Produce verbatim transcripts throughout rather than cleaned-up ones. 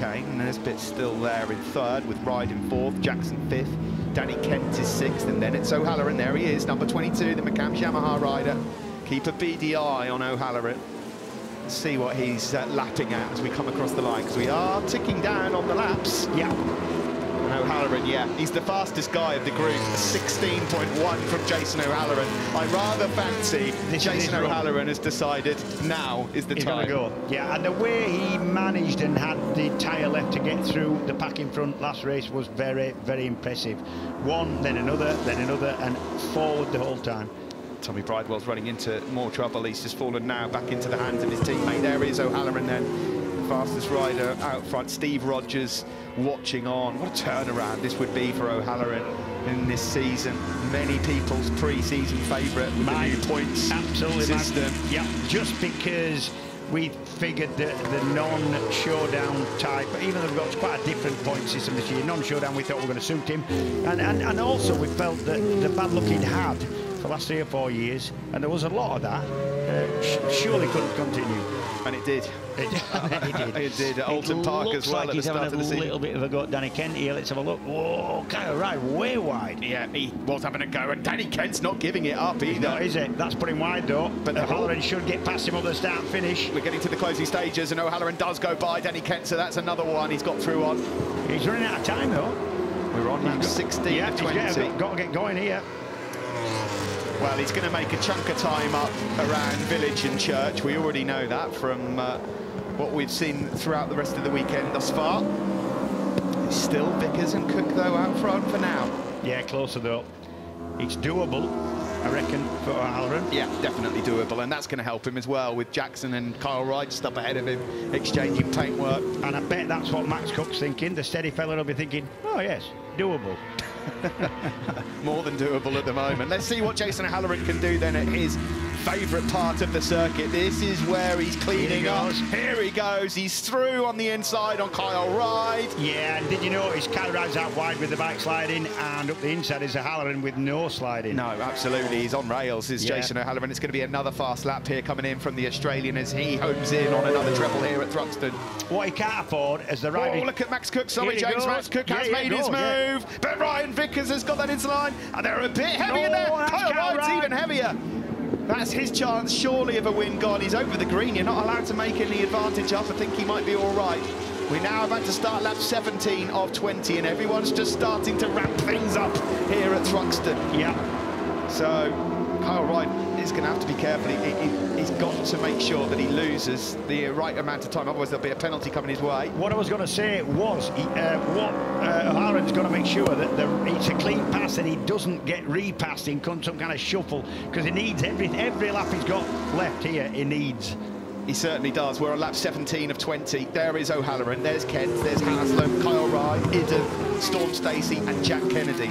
chicane. Nesbitt's still there in third, with Ryde in fourth, Jackson fifth, Danny Kent is sixth, and then it's O'Halloran. There he is, number twenty-two, the McAMS Yamaha rider. Keep a beady eye on O'Halloran. Let's see what he's uh, lapping at as we come across the line, because we are ticking down on the laps. Yeah. O'Halloran, yeah, he's the fastest guy of the group. sixteen point one from Jason O'Halloran. I rather fancy this Jason O'Halloran has decided now is the time. Go. Yeah, and the way he managed and had the tyre left to get through the pack in front last race was very, very impressive. One, then another, then another, and forward the whole time. Tommy Bridewell's running into more trouble. He's just fallen now back into the hands of his teammate. There is O'Halloran then. Fastest rider out front, Steve Rogers watching on. What a turnaround this would be for O'Halloran in this season. Many people's pre-season favourite with my the new points absolutely system. Yeah, just because we figured that the non-showdown type, even though we've got quite a different point system this year, non-showdown we thought we were going to suit him. And, and, and also we felt that the bad luck he'd had for the last three or four years, and there was a lot of that, uh, surely couldn't continue. And it did. It did. it did. It did at Alton Park as well. Like at the start of the season. He's having a little bit of a go at Danny Kent here. Let's have a look. Whoa, Kyle Ryde way wide. Yeah, he was having a go, and Danny Kent's not giving it up either. He's not, is it? That's putting wide though. But O'Halloran should get past him on the start and finish. We're getting to the closing stages, and O'Halloran does go by Danny Kent, so that's another one he's got through on. He's running out of time though. We're on lap sixteen. Yeah, he's got, got to get going here. Well, he's going to make a chunk of time up around Village and Church. We already know that from uh, what we've seen throughout the rest of the weekend thus far. It's still Vickers and Cook, though, out front for now. Yeah, closer, though. It's doable, I reckon, for O'Halloran. Yeah, definitely doable, and that's going to help him as well, with Jackson and Kyle Wright just up ahead of him, exchanging paintwork. And I bet that's what Max Cook's thinking. The steady fella will be thinking, oh, yes, doable. More than doable at the moment. Let's see what Jason O'Halloran can do then at his favourite part of the circuit. This is where he's cleaning up. Here he goes. He's through on the inside on Kyle Ryde. Yeah, and did you notice Kyle Ryde's out wide with the bike sliding, and up the inside is O'Halloran with no sliding. No, absolutely. He's on rails, is yeah. Jason O'Halloran. It's going to be another fast lap here coming in from the Australian as he homes in on another treble here at Thruxton. What he can't afford is the right. Oh, look at Max Cook. Sorry, James. Goes. Max Cook yeah, has made goes, his move. Yeah. But Ryan Vickers has got that into line, and they're a bit heavier no, there. Kyle Ryde's Ryde. even heavier. That's his chance, surely, of a win gone. He's over the green. You're not allowed to make any advantage up. I think he might be all right. We're now about to start lap seventeen of twenty, and everyone's just starting to ramp things up here at Thruxton. Yeah. So Kyle Ryde is going to have to be careful. He, he, he's got to make sure that he loses the right amount of time. Otherwise, there'll be a penalty coming his way. What I was going to say was he, uh, what uh, O'Halloran's going to make sure that the, it's a clean pass and he doesn't get repassed in some kind of shuffle, because he needs every, every lap he's got left here, he needs. He certainly does. We're on lap seventeen of twenty. There is O'Halloran, there's Kent, there's Haslam, Kyle Ryde, Idden, Storm Stacey and Jack Kennedy.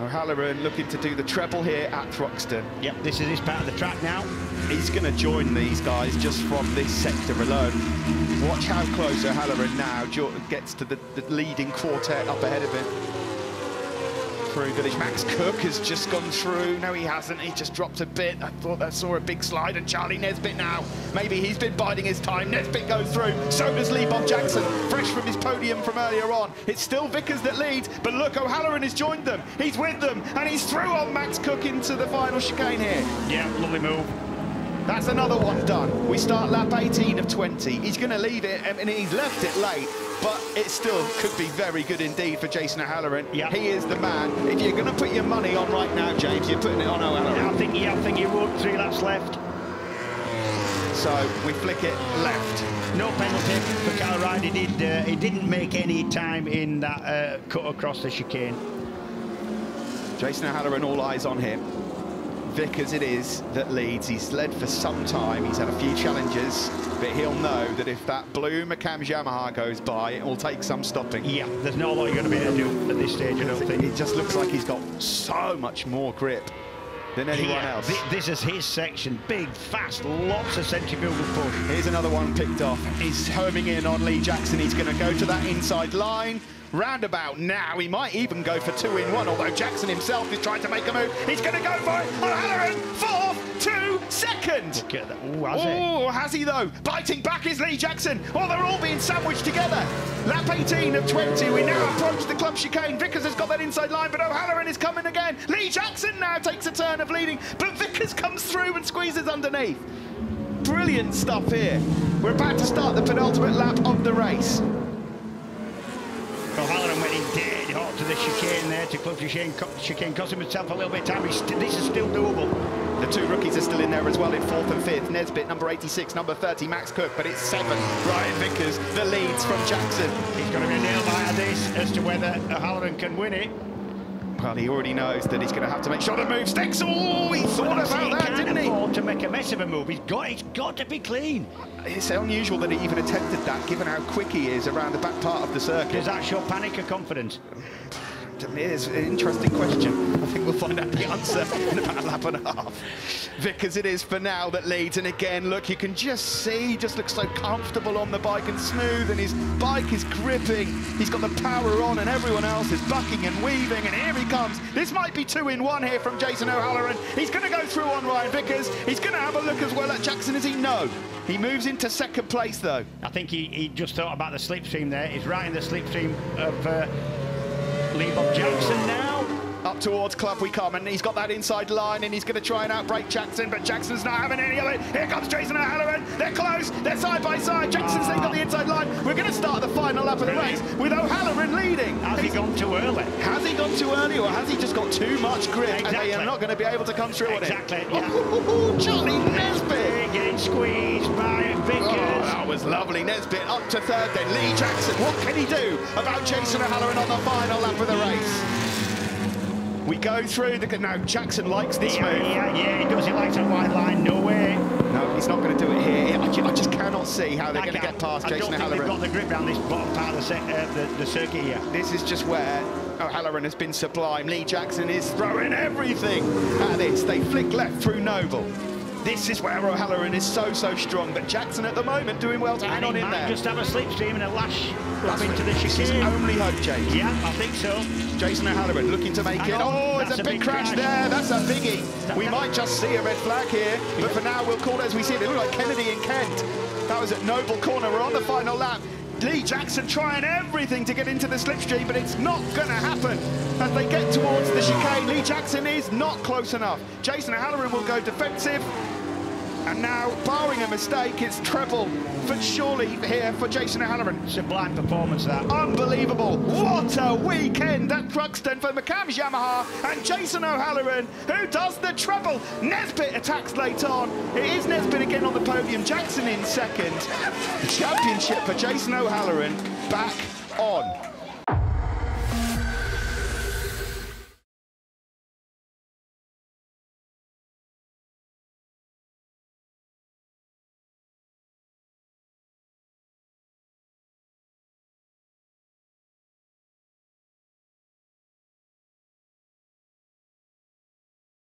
O'Halloran looking to do the treble here at Thruxton. Yep, this is his part of the track now. He's going to join these guys just from this sector alone. Watch how close O'Halloran now gets to the, the leading quartet up ahead of him. Through Village, Max Cook has just gone through. No, he hasn't. He just dropped a bit. I thought I saw a big slide. And Charlie Nesbitt now. Maybe he's been biding his time. Nesbitt goes through. So does Lee Bob Jackson, fresh from his podium from earlier on. It's still Vickers that leads, but look, O'Halloran has joined them. He's with them, and he's through on Max Cook into the final chicane here. Yeah, lovely move. That's another one done. We start lap eighteen of twenty. He's going to leave it, and he's left it late, but it still could be very good indeed for Jason O'Halloran. Yep. He is the man. If you're going to put your money on right now, James, you're putting it on O'Halloran. Yeah, I think yeah, I think you would. Three laps left. So we flick it left. No penalty for Kyle Ryde. He, did, uh, he didn't make any time in that uh, cut across the chicane. Jason O'Halloran, all eyes on him. Vickers it is that leads. He's led for some time. He's had a few challenges, but he'll know that if that blue McAMS Yamaha goes by, it will take some stopping. Yeah, there's not a lot you're going to be able to do at this stage, I don't think. It just looks like he's got so much more grip than anyone yeah, else. Th this is his section. Big, fast, lots of centrifugal push. Here's another one picked off. He's homing in on Lee Jackson. He's going to go to that inside line. roundabout now. He might even go for two in one, although Jackson himself is trying to make a move. He's going to go for it. O'Halloran, fourth, two, second. Look at that. Ooh, has he? Ooh, has he, though? Biting back is Lee Jackson. Oh, they're all being sandwiched together. Lap eighteen of twenty. We now approach the club chicane. Vickers has got that inside line, but O'Halloran is coming again. Lee Jackson now takes a turn of leading, but Vickers comes through and squeezes underneath. Brilliant stuff here. We're about to start the penultimate lap of the race. O'Halloran went in dead hot to the chicane there, to club chicane, chicane costing himself a little bit of time. This is still doable. The two rookies are still in there as well, in fourth and fifth. Nesbitt, number eighty-six, number thirty, Max Cook, but it's seven. Ryan Vickers, the leads from Jackson. He's going to be nailed by this as to whether O'Halloran can win it. Well, he already knows that he's going to have to make sure to move sticks. Oh, he thought well, about he that, didn't he? Afford to make a mess of a move. He's got, he's got to be clean. It's unusual that he even attempted that, given how quick he is around the back part of the circuit. Does that show panic or confidence? It's an interesting question. I think we'll find out the answer in about a lap and a half. Vickers it is for now that leads, and again, look, you can just see, he just looks so comfortable on the bike and smooth, and his bike is gripping. He's got the power on, and everyone else is bucking and weaving, and here he comes. This might be two in one here from Jason O'Halloran. He's going to go through on Ryan Vickers. He's going to have a look as well at Jackson, as he knows. He moves into second place, though. I think he, he just thought about the slipstream there. He's right in the slipstream of... Uh, Lee Bob Jackson now. Up towards club we come, and he's got that inside line, and he's going to try and outbreak Jackson, but Jackson's not having any of it. Here comes Jason O'Halloran. They're close. They're side by side. Jackson's ah. then got the inside line. We're going to start the final lap of the race with O'Halloran leading. Has he's, he gone too early? Has he gone too early, or has he just got too much grip, exactly. and they are not going to be able to come through exactly, on it? Exactly. Yeah. Oh, oh, Charlie Nesbitt getting squeezed by Vickers. Was lovely. Nesbitt up to third, then Lee Jackson. What can he do about Jason O'Halloran on the final lap of the race? We go through the... No, Jackson likes this yeah, move. Yeah, yeah, he does. He likes a wide line. No way. No, he's not going to do it here. I just, I just cannot see how they're going to get past Jason O'Halloran. I don't think they've got the grip around this bottom part of the, uh, the, the circuit here. This is just where O'Halloran has been sublime. Lee Jackson is throwing everything at this. They flick left through Noble. This is where O'Halloran is so, so strong, but Jackson at the moment doing well to hang on in there. Just have a slipstream and a lash up into the chicane. His only hope, James. Yeah, I think so. Jason O'Halloran looking to make it. Oh, there's a big crash there. That's a biggie. We might just see a red flag here, but for now we'll call it as we see it. It looked like Kennedy and Kent. That was at Noble Corner. We're on the final lap. Lee Jackson trying everything to get into the slipstream, but it's not going to happen. As they get towards the chicane, Lee Jackson is not close enough. Jason O'Halloran will go defensive. And now, barring a mistake, it's treble, but surely here for Jason O'Halloran. Sublime performance, that. Unbelievable. What a weekend at Thruxton for McAMS Yamaha and Jason O'Halloran, who does the treble. Nesbitt attacks late on. It is Nesbitt again on the podium. Jackson in second. The championship for Jason O'Halloran back on.